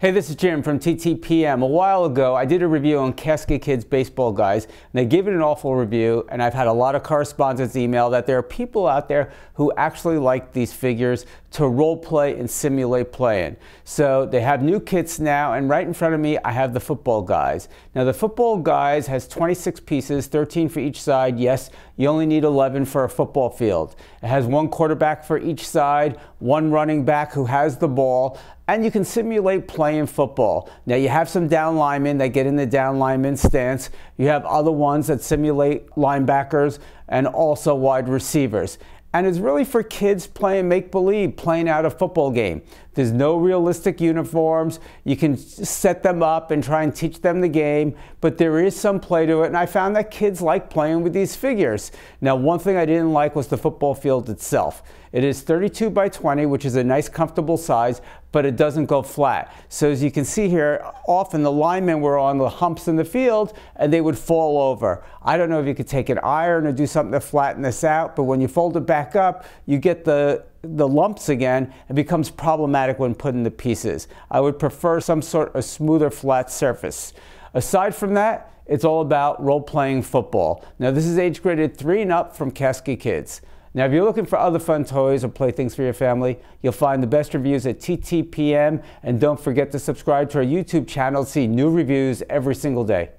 Hey, this is Jim from TTPM. A while ago, I did a review on Kaskey Kids Baseball Guys, and they gave it an awful review, and I've had a lot of correspondence email that there are people out there who actually like these figures to role play and simulate playing. So they have new kits now, and right in front of me, I have the Football Guys. Now, the Football Guys has 26 pieces, 13 for each side. Yes, you only need 11 for a football field. It has one quarterback for each side, one running back who has the ball, and you can simulate playing football. Now you have some down linemen that get in the down lineman stance. You have other ones that simulate linebackers and also wide receivers. And it's really for kids playing make-believe, playing out a football game. There's no realistic uniforms. You can set them up and try and teach them the game, but there is some play to it, and I found that kids like playing with these figures. Now, one thing I didn't like was the football field itself. It is 32 by 20, which is a nice, comfortable size, but it doesn't go flat. So as you can see here, often the linemen were on the humps in the field, and they would fall over. I don't know if you could take an iron or do something to flatten this out, but when you fold it back up, you get the lumps again. It becomes problematic when put into pieces. I would prefer some sort of smoother, flat surface. Aside from that, it's all about role-playing football. Now, this is age graded 3 and up from Kaskey Kids. Now, if you're looking for other fun toys or playthings for your family, you'll find the best reviews at TTPM, and don't forget to subscribe to our YouTube channel to see new reviews every single day.